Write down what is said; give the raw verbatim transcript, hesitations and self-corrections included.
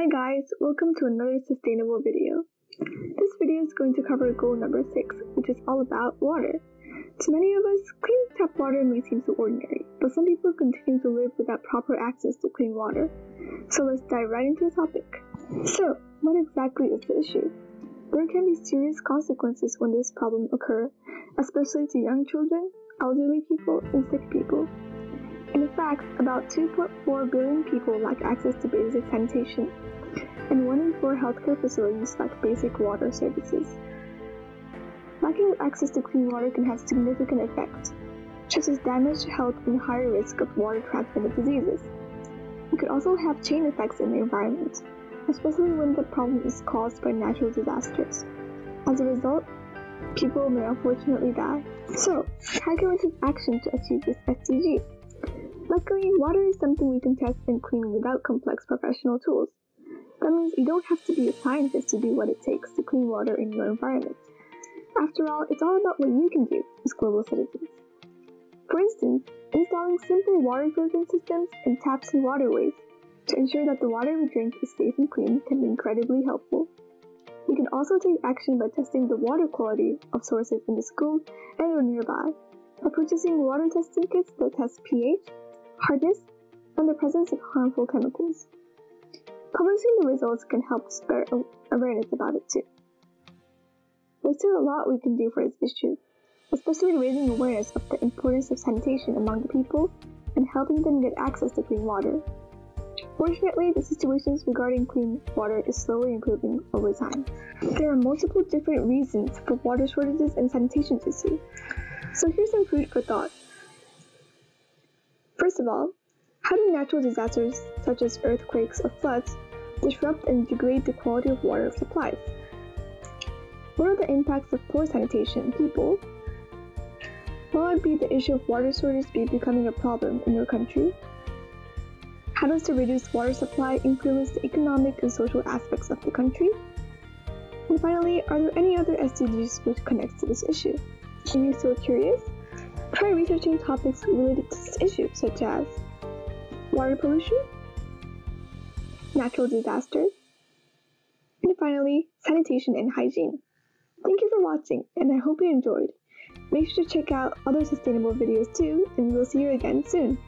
Hi guys, welcome to another sustainable video. This video is going to cover goal number six, which is all about water. To many of us, clean tap water may seem so ordinary, but some people continue to live without proper access to clean water. So let's dive right into the topic. So, what exactly is the issue? There can be serious consequences when this problem occurs, especially to young children, elderly people, and sick people. In fact, about two point four billion people lack access to basic sanitation, and one in four healthcare facilities lack basic water services. Lacking access to clean water can have significant effects, such as damage to health and higher risk of water-transmitted diseases. It could also have chain effects in the environment, especially when the problem is caused by natural disasters. As a result, people may unfortunately die. So, how can we take action to achieve this S D G? Luckily, water is something we can test and clean without complex professional tools. That means you don't have to be a scientist to do what it takes to clean water in your environment. After all, it's all about what you can do as global citizens. For instance, installing simple water filtering systems and taps in waterways to ensure that the water we drink is safe and clean can be incredibly helpful. You can also take action by testing the water quality of sources in the school and or nearby, by purchasing water testing kits that test pH, hardness, and the presence of harmful chemicals. Publishing the results can help spread awareness about it too. There's still a lot we can do for this issue, especially raising awareness of the importance of sanitation among the people and helping them get access to clean water. Fortunately, the situations regarding clean water is slowly improving over time. There are multiple different reasons for water shortages and sanitation issues, so here's some food for thought. First of all, how do natural disasters such as earthquakes or floods disrupt and degrade the quality of water supplies? What are the impacts of poor sanitation on people? What would be the issue of water shortage be becoming a problem in your country? How does the reduced water supply influence the economic and social aspects of the country? And finally, are there any other S D Gs which connects to this issue? Are you still curious? Try researching topics related to this issue, such as water pollution, natural disasters, and finally, sanitation and hygiene. Thank you for watching, and I hope you enjoyed. Make sure to check out other sustainable videos too, and we'll see you again soon.